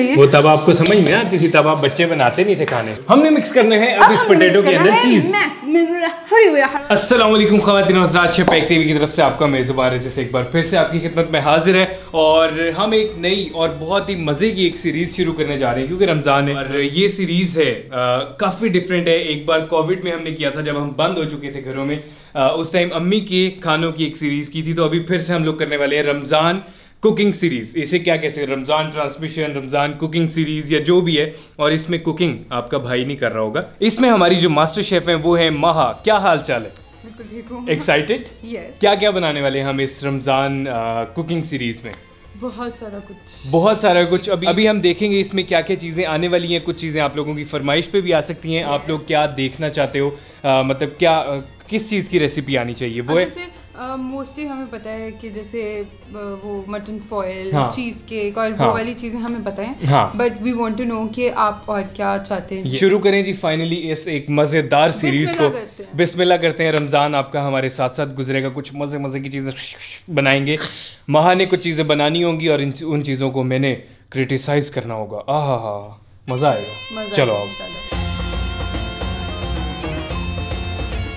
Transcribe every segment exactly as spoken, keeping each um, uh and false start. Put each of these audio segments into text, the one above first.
चाहिए। वो तब आपको समझ में आती थी, तब आप बच्चे बनाते नहीं थे खाने। हमने मिक्स करने हैं अब इस पोटैटो के अंदर चीज। अस्सलाम वालेकुम ख़वातीन और हज़रात, शेफ़ टीवी की तरफ से आपका मेज़बान जैसे एक बार फिर से आपकी खिदमत में हाजिर है। और हम एक नई और बहुत ही मज़े की एक सीरीज़ शुरू करने जा रहे हैं क्योंकि रमज़ान है और ये सीरीज़ है काफ़ी डिफरेंट है। एक बार कोविड में हमने किया था जब हम बंद हो चुके थे घरों में, आ, उस टाइम अम्मी के खानों की एक सीरीज़ की थी। तो अभी फिर से हम लोग करने वाले हैं रमज़ान कुकिंग सीरीज़, इसे क्या कहते हैं, Ramzan transmission, Ramzan cooking series या जो भी है। और इसमें कुकिंग आपका भाई नहीं कर रहा होगा, इसमें हमारी जो मास्टर शेफ़ हैं वो है माहा। क्या हाल चाल है? बिल्कुल ठीक हूँ। एक्साइटेड? यस। क्या क्या बनाने वाले हैं हम इस रमज़ान कुकिंग सीरीज़ में? बहुत सारा कुछ, बहुत सारा कुछ। अभी अभी हम देखेंगे इसमें क्या क्या चीज़ें आने वाली हैं। कुछ चीज़ें आप लोगों की फरमाइश पे भी आ सकती हैं। आप लोग क्या देखना चाहते हो, आ, मतलब क्या किस चीज़ की रेसिपी आनी चाहिए वो है मोस्टली। uh, हमें पता है कि जैसे uh, वो मटन फॉयल, हाँ, चीज़ केक और हाँ, वो वाली चीज़ें हमें पता है, but we want to know कि आप और क्या चाहते हैं। शुरू करें जी फाइनली इस एक मज़ेदार सीरीज़ को। बिस्मिल्लाह करते हैं। रमज़ान आपका हमारे साथ साथ गुजरेगा, कुछ मज़े मज़े की चीज़ें बनाएंगे। महा ने कुछ चीज़ें बनानी होंगी और उन चीज़ों को मैंने क्रिटिसाइज़ करना होगा। आहा हा, मज़ा आएगा। चलो आप,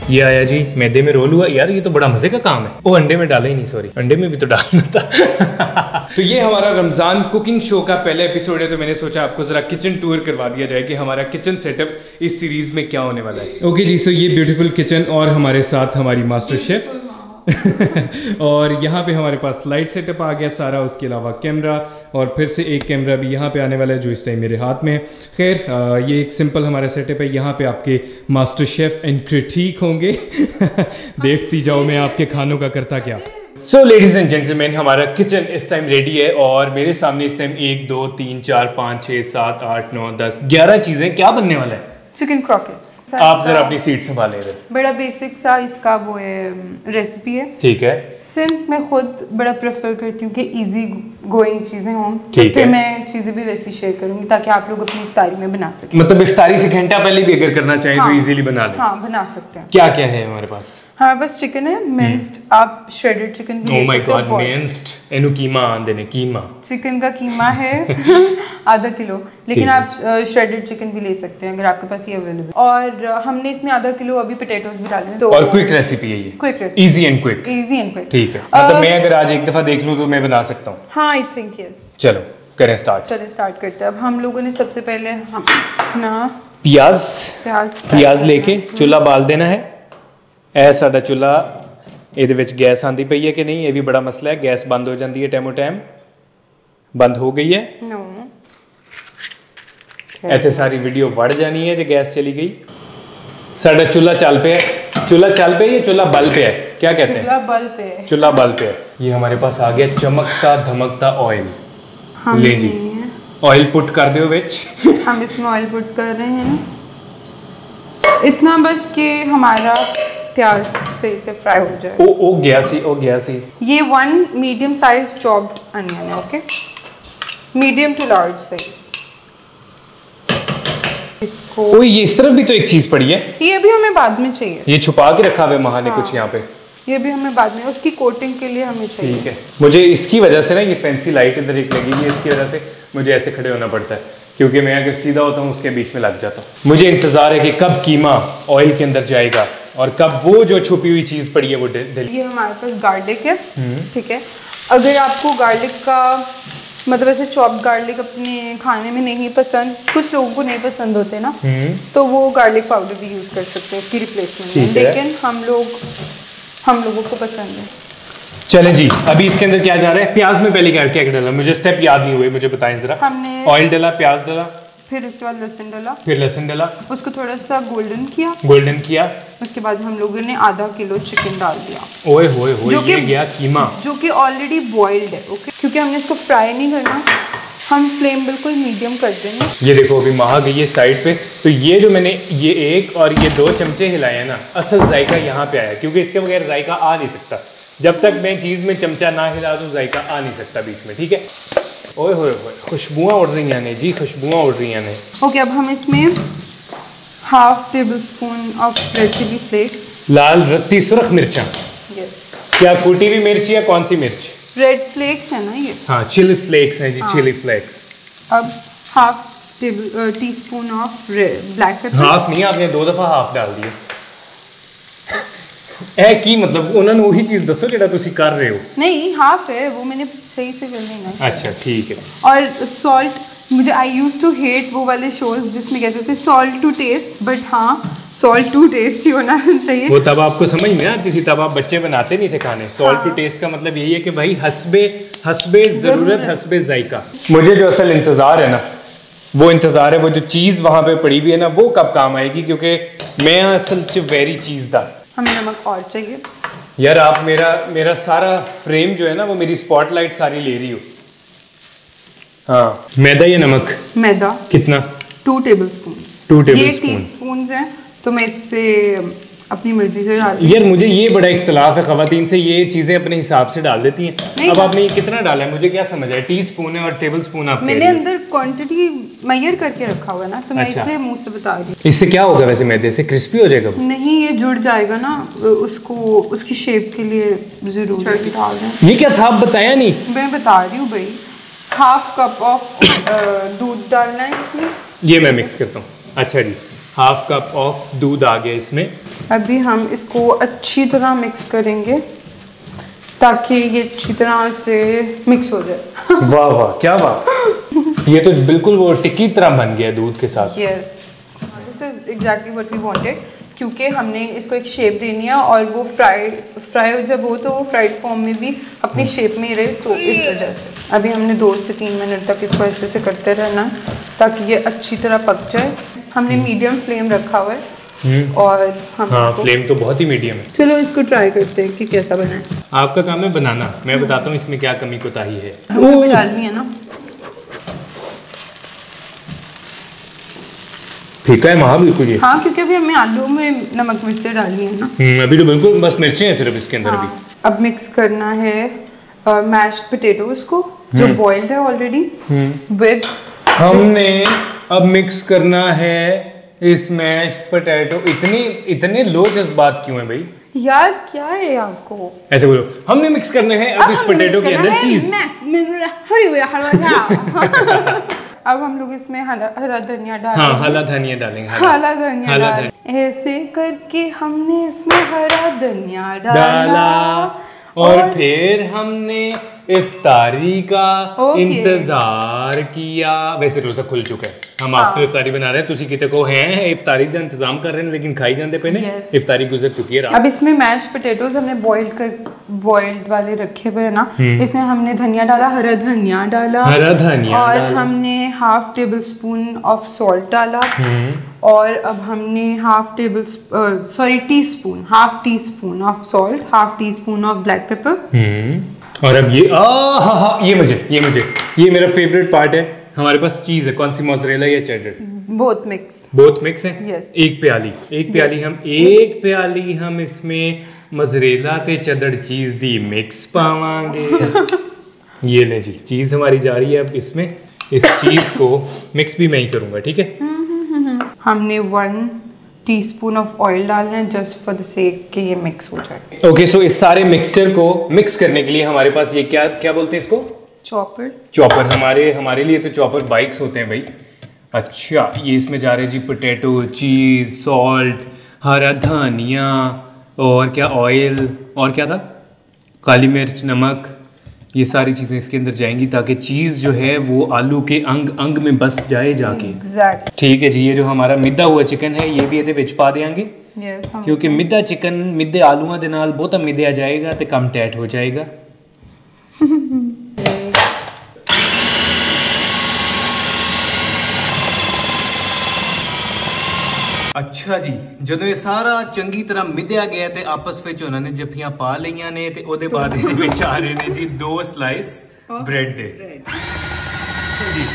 ये आया जी मैदे में रोल हुआ। यार ये तो बड़ा मजे का काम है। वो अंडे में डाला ही नहीं, सॉरी अंडे में भी तो डालना था। तो ये हमारा रमज़ान कुकिंग शो का पहला एपिसोड है, तो मैंने सोचा आपको जरा किचन टूर करवा दिया जाए कि हमारा किचन सेटअप इस सीरीज में क्या होने वाला है। ओके okay जी, सो ये ब्यूटीफुल किचन और हमारे साथ हमारी मास्टर शेफ और यहाँ पे हमारे पास लाइट सेटअप आ गया सारा, उसके अलावा कैमरा और फिर से एक कैमरा भी यहाँ पे आने वाला है जो इस टाइम मेरे हाथ में है। खैर ये एक सिंपल हमारा सेटअप है। यहाँ पे आपके मास्टर शेफ एंड क्रिटिक होंगे। देखती जाओ मैं आपके खानों का करता क्या। सो लेडीज़ एंड जेंटलमैन, हमारा किचन इस टाइम रेडी है और मेरे सामने इस टाइम एक दो तीन चार पाँच छः सात आठ नौ दस ग्यारह चीज़ें। क्या बनने वाला है? Chicken croquettes. आप जरा अपनी सीट संभालें। बड़ा बेसिक सा इसका वो है, रेसिपी है। ठीक है। सिंस मैं खुद बड़ा प्रेफर करती हूँ कि इजी गोइंग चीज़ें हों, ठीक है, मैं चीज़ें भी वैसी शेयर करूँगी ताकि आप लोग अपनी इफ्तारी में बना सकें। मतलब इफ्तारी से घंटा पहले भी अगर करना चाहें, हाँ, तो इजीली बना लें। हाँ बना सकते हैं। क्या क्या है हमारे पास? हमारे पास चिकन है मिंस्ड, आप श्रेडेड चिकन भी ले सकते हो। ओह माय गॉड, मिंस्ड एनु कीमा देने, कीमा चिकन का कीमा है आधा किलो, लेकिन आप श्रेडेड चिकन भी ले सकते हैं अगर आपके पास ये अवेलेबल। और हमने इसमें आधा किलो अभी पोटैटोज भी डाले हैं। तो और क्विक रेसिपी है ये, quick recipe, easy and quick, easy and quick. ठीक है, मतलब मैं अगर आज एक दफा देख लूं तो मैं बना सकता हूं। हां आई थिंक यस। चलो करें स्टार्ट। चलें स्टार्ट करते हैं। अब हम लोगों ने सबसे पहले अपना प्याज प्याज प्याज लेके चूल्हा बाल देना है। ऐ साडा चूल्हा ਇਹਦੇ ਵਿੱਚ ਗੈਸ ਆਂਦੀ ਪਈ ਹੈ ਕਿ ਨਹੀਂ, ਇਹ ਵੀ ਬੜਾ ਮਸਲਾ ਹੈ। ਗੈਸ ਬੰਦ ਹੋ ਜਾਂਦੀ ਹੈ ਟਾਈਮੋ ਟਾਈਮ। ਬੰਦ ਹੋ ਗਈ ਹੈ? ਨੋ। ऐसे सारी वीडियो बढ़ जानी है जो गैस चली गई। साढ़ा चूल्हा चाल पे है, चूल्हा चाल पे है, चूल्हा बल पे है, क्या कहते हैं? चूल्हा बल पे है, चूल्हा बल पे है। ये हमारे पास आ गया चमकता धमकता ऑयल। हाँ ले जी, ऑयल पुट कर दो विच। हम इसमें ऑयल पुट कर रहे हैं इतना बस कि हमारा प्याज सही से फ्राई हो जाए। ओ ओ गया सी, ओ गया सी। ये one medium size chopped onion है। Okay, medium to large size. Oh ये इस तरफ भी तो एक चीज पड़ी है, ये भी हमें बाद में चाहिए। ये छुपा के रखा हुआ है महा ने कुछ यहाँ पे, ये भी हमें बाद में उसकी कोटिंग के लिए हमें चाहिए। ठीक है, मुझे इसकी वजह से ना ये फैंसी लाइट इधर एक लगेगी, इसकी वजह से मुझे ऐसे खड़े होना पड़ता है क्योंकि मैं अगर सीधा होता हूँ उसके बीच में लग जाता हूँ। मुझे इंतजार है कि कब कीमा ऑयल के अंदर जाएगा और कब वो जो छुपी हुई चीज पड़ी है वो। ये हमारे पास गार्लिक है, ठीक है। अगर आपको गार्लिक का मतलब ऐसे चॉप गार्लिक अपने खाने में नहीं पसंद, कुछ लोगों को नहीं पसंद होते ना, तो वो गार्लिक पाउडर भी यूज़ कर सकते हैं इसकी रिप्लेसमेंट में, लेकिन हम लोग हम लोगों को पसंद है। चलें जी, अभी इसके अंदर क्या जा रहा है? प्याज में पहले क्या क्या डाला? मुझे स्टेप याद नहीं हुए, मुझे बताएं जरा। हमने ऑयल डाला, प्याज डाला, फिर उसके बाद लहसुन डाला, फिर लहसुन डाला, उसको थोड़ा सा गोल्डन किया, गोल्डन किया। उसके बाद हम लोगों ने आधा किलो चिकन डाल दिया। ओए होए होए, ये गया कीमा जो कि ऑलरेडी बॉइल्ड है। ओके, क्योंकि हमने इसको फ्राई नहीं करना, हम फ्लेम बिल्कुल मीडियम कर देंगे। ये देखो अभी महा गई है साइड पे, तो ये जो मैंने ये एक और ये दो चमचे हिलाए ना, असल जायका यहाँ पे आया क्योंकि इसके बगैर जायका आ नहीं सकता। जब तक मैं चीज़ में चमचा ना हिला दूँ जायका आ नहीं सकता बीच में, ठीक है। ओए होए होए, खुशबुआँ उड़ रही हैं जी, खुशबुआँ उड़ रही हैं। ओके, अब हम इसमें half tablespoon of red chilli flakes, लाल रत्ती सुरख मिर्चा। यस। क्या कूटी हुई मिर्च या कौन सी मिर्च? रेड फ्लेक्स है ना ये। हाँ चिली फ्लेक्स हैं जी, चिली फ्लेक्स। अब half teaspoon of black pepper. Half नहीं, आपने दो दफा हाफ डाल दिया। ए की मतलब उन्होंने वही चीज दसो जेड़ा तुसी कर रहे हो। नहीं हाफ है वो, मैंने सही से कर नहीं ना। अच्छा ठीक है। और सॉल्ट, मुझे आई यूज टू हेट वो वाले शोज जिसमें कहते थे सॉल्ट टू टेस्ट, बट हाँ सॉल्ट टू टेस्ट ही होना चाहिए। वो तब आपको समझ में आती थी, तब आप बच्चे बनाते नहीं थे खाने। सॉल्ट टू टेस्ट का मतलब यही है कि भाई हसबे हसबे जरूरत हसबे जायका। मुझे जो असल इंतजार है ना, वो इंतजार है, वो जो चीज़ वहाँ पे पड़ी हुई है ना, वो कब काम आएगी, क्योंकि मैं असल वेरी चीज़दार। हमें नमक और चाहिए यार। आप मेरा मेरा सारा फ्रेम जो है ना, वो मेरी स्पॉटलाइट सारी ले रही हो। हाँ, मैदा या नमक? मैदा कितना? Two tablespoon. Two table teaspoon है, तो मैं इससे अपनी मर्जी से डाल। यार मुझे ये बड़ा इख्तलाफ है खवातीन से, ये चीज़ें अपने हिसाब से डाल देती हैं। अब आपने ये कितना डाला है, मुझे क्या समझ आया? टी स्पून है और टेबल स्पून आप? मैंने अंदर क्वांटिटी मेजर करके रखा हुआ है ना, तो मैं अच्छा। इसलिए मुंह से बता रही हूँ। इससे क्या होगा वैसे? मैदे से क्रिस्पी हो जाएगा? नहीं, ये जुड़ जाएगा ना, उसको उसकी शेप के लिए जरूर डाल दें। ये क्या था, आप बताया नहीं? मैं बता रही हूँ भाई। हाफ कप ऑफ दूध डालना है इसमें। ये मैं मिक्स करता हूँ। अच्छा जी, हाफ कप ऑफ दूध आ गया इसमें। अभी हम इसको अच्छी तरह मिक्स करेंगे ताकि ये अच्छी तरह से मिक्स हो जाए। वाह वाह क्या बात। ये तो बिल्कुल वो टिक्की तरह बन गया दूध के साथ। Yes, this is exactly what we wanted, क्योंकि हमने इसको एक शेप देनी है और वो फ्राई फ्राई जब हो तो वो फ्राइड फॉर्म में भी अपनी शेप में रहे, तो इस वजह से अभी हमने दो से तीन मिनट तक इसको ऐसे से करते रहना ताकि ये अच्छी तरह पक जाए। हमने मीडियम फ्लेम रखा हुआ है और हम हाँ, इसको फ्लेम तो बहुत ही मीडियम है। चलो इसको ट्राई करते हैं कि कैसा बना है। आपका काम है बनाना, मैं बताता हूँ इसमें क्या कमी कोताही है। वो डालनी है ना, ठीक है वहाँ बिल्कुल ये। हाँ, क्योंकि अभी हमें आलू में नमक मिर्चें डालनी है ना, अभी तो बिल्कुल बस मिर्चें हैं सिर्फ इसके अंदर। हाँ, अभी अब मिक्स करना है मैश्ड पोटैटोज को जो बॉइल्ड है ऑलरेडी विद। हमने अब मिक्स करना है इस मैश पोटैटो। इतनी इतने लो जज्बात क्यों है भाई? यार क्या है आपको? ऐसे बोलो, हमने मिक्स करने हैं अब इस पोटैटो के अंदर चीज। अब हम लोग इसमें हरा धनिया डालेंगे। हाँ, हरा धनिया डालेंगे। हरा धनिया ऐसे करके हमने इसमें हरा धनिया डाला और, और फिर हमने इफ्तारी का इंतजार किया। वैसे रोजा खुल चुका है, हम हाँ। आफ्टर इफ्तारी बना रहे हैं, तुसी किते को हैं इफ्तारी का इंतजाम कर रहे हैं, लेकिन खाई जाते पे ने इफ्तारी गुजर चुकी है। अब इसमें मैश पोटैटोज हमने बॉइल्ड कर बॉइल्ड वाले रखे हुए हैं ना, इसमें हमने धनिया डाला, हरा धनिया डाला, हरा धनिया और डाला। हमने half tablespoon of salt डाला और अब हमने half table sorry teaspoon half teaspoon of salt, half teaspoon of black pepper. और अब ये आ हा हा ये मुझे ये मुझे ये मेरा फेवरेट पार्ट है। हमारे पास चीज है, कौन सी, मोज़रेला या cheddar? Both mix. Both mix है। yes. एक प्याली एक प्याली yes. हम एक प्याली हम इसमें मोज़रेला ते चेडर चीज दी मिक्स पावांगे। ये ले जी, चीज हमारी जा रही है। अब इसमें इस चीज को मिक्स भी मैं ही करूंगा, ठीक है। हमने वन टीस्पून ऑफ ऑयल डालना है जस्ट फॉर द सेक कि ये मिक्स हो जाए। ओके, सो इस सारे मिक्सचर को मिक्स करने के लिए हमारे पास ये क्या क्या बोलते हैं इसको? चॉपर। चॉपर हमारे हमारे लिए तो चॉपर बाइक्स होते हैं भाई। अच्छा, ये इसमें जा रहे जी पोटैटो, चीज़, सॉल्ट, हरा धनिया और क्या, ऑयल और क्या था, काली मिर्च, नमक, ये सारी चीज़ें इसके अंदर जाएंगी ताकि चीज़ जो है वो आलू के अंग अंग में बस जाए जाके। Exact exactly. ठीक है जी। ये जो हमारा मिद्दा हुआ चिकन है ये भी ये विच पा देंगे। yes, क्योंकि मिद्दा चिकन मिद्दे आलूआं दे नाल बहुत मिद्या जाएगा तो कम टैट हो जाएगा। अच्छा जी, जदों ये सारा चंगी तरह मिद्या गया ते आपस विच उन्हां ने जफियां पा लईयां ने ते ओदे बाद इहदे विच आ रहे ने जी दो स्लाइस ब्रेड दे।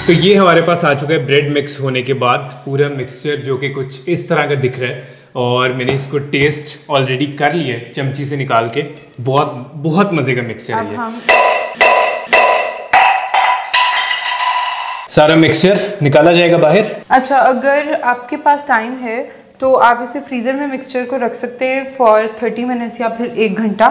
तो ये हमारे पास आ चुका है ब्रेड मिक्स होने के बाद पूरा मिक्सचर, जो कि कुछ इस तरह का दिख रहा है। और मैंने इसको टेस्ट ऑलरेडी कर लिया है चमची से निकाल के। बहुत बहुत मजे का मिक्सचर है ये। सारा मिक्सचर निकाला जाएगा बाहर। अच्छा, अगर आपके पास टाइम है तो आप इसे फ्रीज़र में मिक्सचर को रख सकते हैं फॉर थर्टी मिनट्स या फिर एक घंटा,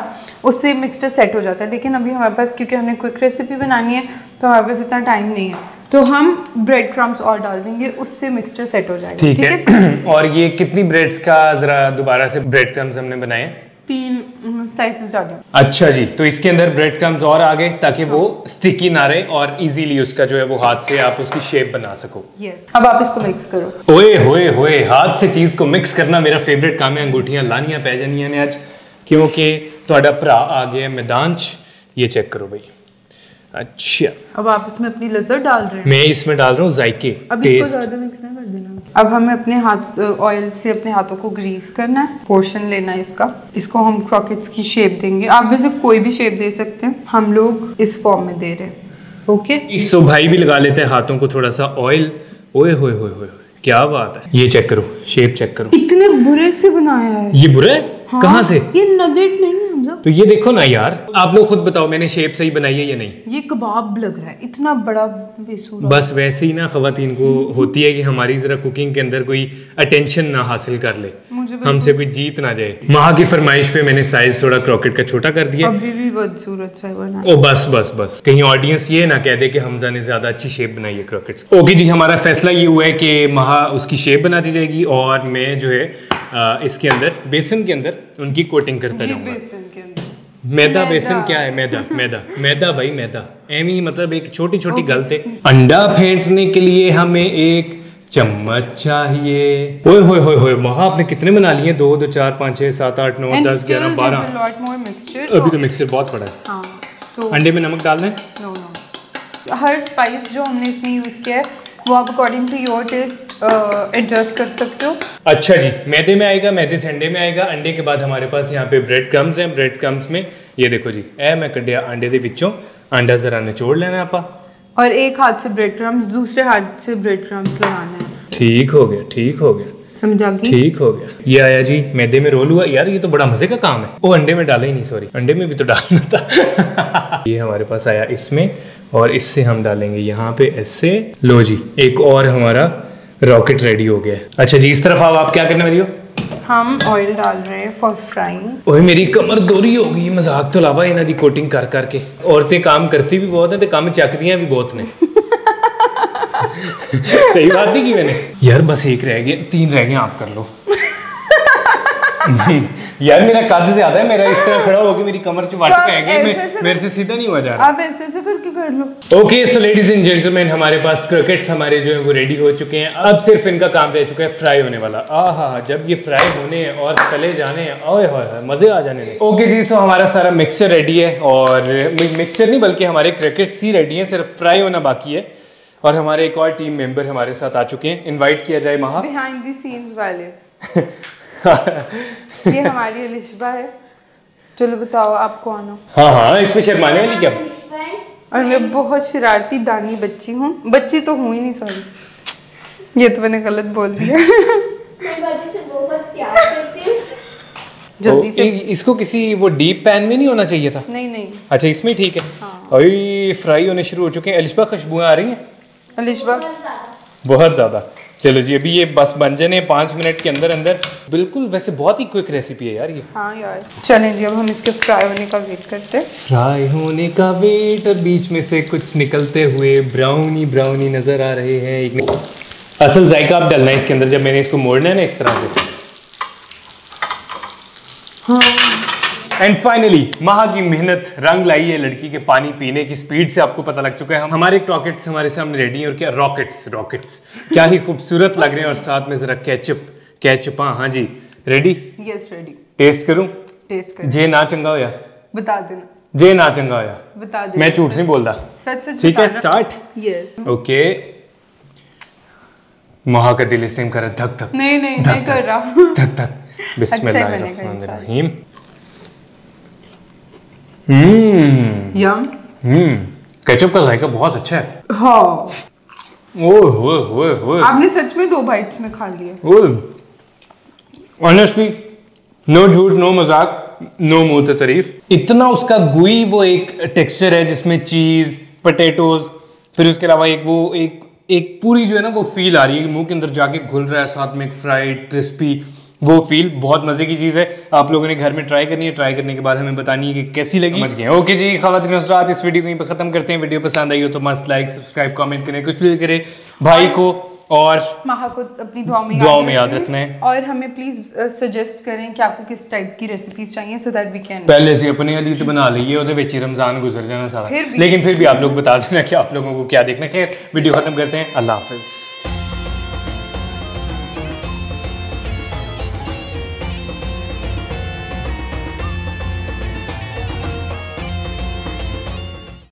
उससे मिक्सचर सेट हो जाता है। लेकिन अभी हमारे पास, क्योंकि हमने क्विक रेसिपी बनानी है, तो हमारे पास इतना टाइम नहीं है। तो हम ब्रेड क्रम्स और डाल देंगे, उससे मिक्सचर सेट हो जाएगा। ठीक है, है? और ये कितनी ब्रेड्स का जरा दोबारा से ब्रेड क्रम्स हमने बनाए? तीन स्लाइसेस डाले। अच्छा जी, तो इसके अंदर ब्रेड क्रम्स और आ गए ताकि हाँ। वो स्टिकी ना रहे और इजीली उसका जो है वो हाथ से आप उसकी शेप बना सको। यस, अब आप इसको मिक्स करो। ओए होए होए, हाथ से चीज को मिक्स करना मेरा फेवरेट काम है। अंगूठियां लानियां पै जानियां ने अज, क्योंकि थोड़ा भरा आ गया मैदान च। ये चेक करो भाई। अच्छा, अब आप इसमें अपनी लज़्ज़त डाल रहे हैं। मैं इसमें डाल रहा हूँ जायके, अब इसको ज़्यादा मिक्स ना कर देना। अब हमें अपने हाथ ऑयल से अपने हाथों को ग्रीस करना है, पोर्शन लेना है इसका। इसको हम क्रॉकेट्स की शेप देंगे, आप वैसे कोई भी शेप दे सकते हैं, हम लोग इस फॉर्म में दे रहे हैं। ओके, सो भाई भी लगा लेते हैं हाथों को थोड़ा सा ऑयल। ओए होए होए होए, क्या बात है। ये चेक करो, शेप चेक करो, इतने बुरे से बनाया है। ये बुरा है? हाँ, कहाँ से? ये नगेट नहीं है हमजा। तो ये देखो ना यार, आप लोग खुद बताओ मैंने शेप सही बनाई है या नहीं। ये कबाब लग रहा है, इतना बड़ा बेसूरा। बस वैसे ही ना ख्वातीन को होती है कि हमारी जरा कुकिंग के अंदर कोई अटेंशन ना हासिल कर ले, हमसे कोई जीत ना जाए। माँ की फरमाइश पे मैंने साइज थोड़ा क्रॉकेट का छोटा कर दिया। अभी भी बदसूरत सा बना। ओ बस बस बस, कहीं ऑडियंस ये ना कह दे कि हमजा ने ज्यादा अच्छी शेप बनाई है क्रॉकेट्स। ओके जी, हमारा फैसला ये हुआ है कि महा उसकी शेप बनाती जाएगी और मैं जो है आ, इसके अंदर बेसन के अंदर उनकी कोटिंग करता जाऊंगा। मैदा, बेसन क्या है? मैदा मैदा मैदा भाई मैदा, एम ही मतलब एक छोटी छोटी गलते। अंडा फेंटने के लिए हमें एक चम्मच चाहिए। ओए होए होए होए, महा आपने कितने बना लिए? दो दो चार पाँच छः सात आठ नौ दस ग्यारह बारह। अभी तो मिक्सचर बहुत बड़ा है। हाँ, तो अंडे में नमक डाल दें। नो नो, हर स्पाइस जो हमने इसमें यूज़ किया है वो आप according to your taste adjust कर सकते हो। अच्छा जी, मैदे में आएगा, मैदे से अंडे में आएगा, अंडे के बाद हमारे पास यहाँ पे ब्रेड क्रम्स हैं। ब्रेड क्रम्स में ये देखो जी, ए मैं कढ़िया अंडे के पिछों अंडा जरा निचोड़ लेना आपा, और एक हाथ से ब्रेड क्रम्स, दूसरे हाथ से ब्रेड क्रम्स लगाना है। ठीक हो गया, ठीक हो गया, समझा गई? ठीक हो गया। ये आया जी, मैदे में रोल हुआ। यार ये तो बड़ा मजे का काम है। वो अंडे में डाला ही नहीं, सॉरी, अंडे में भी तो डालना था। ये हमारे पास आया इसमें, और इससे हम डालेंगे यहाँ पे ऐसे। लो जी, एक और हमारा रॉकेट रेडी हो गया। अच्छा जी, इस तरफ आओ, आप क्या करने वाली हो? हम ऑयल डाल रहे हैं फॉर फ्राइंग। ओए मेरी कमर दोरी हो गई, मजाक तो लावा इन्हां दी कोटिंग कर करके। औरतें काम करती भी बहुत हैं तो काम चकदियां भी बहुत ने। सही बात नहीं की मैंने यार, बस एक रह गया, तीन रह गए, आप कर लो। यार मेरा काज ज्यादा है, मेरा इस तरह खड़ा हो गया, मेरी कमर च वाट पै गई, मेरे से सीधा नहीं हुआ जा रहा। आप ऐसे ऐसे करके कर लो। Okay, so ladies and gentleman, हमारे पास क्रॉकेट्स हमारे जो है वो रेडी हो चुके हैं। अब सिर्फ इनका काम रह चुका है फ्राई होने वाला। आहा, जब ये फ्राई होने हैं और तले जाने हैं, ओए होए मजे आ जाने हैं। ओके जी, सो हमारा सारा मिक्सचर रेडी है, और मिक्सचर नहीं बल्कि हमारे क्रॉकेट्स ही रेडी है, सिर्फ फ्राई होना बाकी है। और हमारे एक और टीम मेंबर हमारे साथ आ चुके हैं, इनवाइट किया जाए महा, बिहाइंड द सीन्स वाले। ये हमारी अलिशबा है। चलो बताओ आप कौन हो? हाँ हाँ, इसमें शर्माने वाली क्या? और मैं बहुत शरारती दानी बच्ची हूँ, बच्ची तो हूँ ही नहीं, सॉरी, ये तो मैंने गलत बोल दिया। मैं बाजी से बहुत प्यार करती हूँ। जल्दी से इसको किसी वो डीप पैन में नहीं होना चाहिए था। नहीं नहीं, अच्छा इसमें ठीक है। हाँ। अभी फ्राई होने शुरू हो चुके हैं। अलिशबा खुशबुएं आ रही हैं अलिशबा, बहुत ज़्यादा। चलो जी, अभी ये बस बन जाने पाँच मिनट के अंदर अंदर, बिल्कुल वैसे बहुत ही क्विक रेसिपी है यार ये। हाँ यार, चलें जी, अब हम इसके फ्राई होने का वेट करते हैं। फ्राई होने का वेट, और बीच में से कुछ निकलते हुए ब्राउनी ब्राउनी नज़र आ रहे हैं। एक असल जायका आप डालना है इसके अंदर, जब मैंने इसको मोड़ना है ना इस तरह से। एंड फाइनली महा की मेहनत रंग लाई है। लड़की के पानी पीने की स्पीड से आपको पता लग चुका है। हम हमारे क्रॉकेट्स हमारे सामने रेडी हैं, और क्या रॉकेट्स, रॉकेट्स क्या ही खूबसूरत लग रहे हैं। और साथ में जरा कैचअप, कैचअप हाँ जी। रेडी? Yes ready. टेस्ट करूं? टेस्ट करूं। जे ना चंगा होया बता देना, जे ना चंगा होया बता देना, मैं झूठ नहीं बोलता, सच सच। ठीक है, स्टार्ट। यस ओके, महा का दिल स्टिम कर रहा, धक धक। नहीं नहीं नहीं कर रहा, धक धक। बिस्मिल्लाहिर्रहमानिर्रहीम। हम्म यम। हम्म, केचप का जायका बहुत अच्छा है। हाँ। ओह होए होए होए, आपने सच में दो बाइट्स में खा लिया। ऑनेस्टली, नो झूठ, नो मजाक, नो मुंह तारीफ। इतना उसका गुई वो एक टेक्सचर है जिसमें चीज, पोटैटोज, फिर उसके अलावा एक वो एक एक पूरी जो है ना वो फील आ रही है, मुंह के अंदर जाके घुल रहा है, साथ में एक फ्राइड क्रिस्पी वो फील बहुत मजे की चीज़ है। आप लोगों ने घर में ट्राई करनी है, ट्राई करने के बाद हमें बतानी है कि कैसी लगी। समझ गए? ओके जी ख़वातीन हज़रात, इस वीडियो को यहीं पर ख़त्म करते हैं। वीडियो पसंद आई हो तो मस्त लाइक सब्सक्राइब कमेंट करें, कुछ भी करें। भाई को और माहा को अपनी दुआ में दुआ में याद रखना है और हमें प्लीज सजेस्ट करें कि आपको किस टाइप की रेसिपीज चाहिए सो दैट वी कैन पहले से अपने वाली तो बना लीजिए, उधर विच रमजान गुजर जाना सारा, लेकिन फिर भी आप लोग बता देना कि आप लोगों को क्या देखना। खैर वीडियो खत्म करते हैं, अल्लाह हाफिज।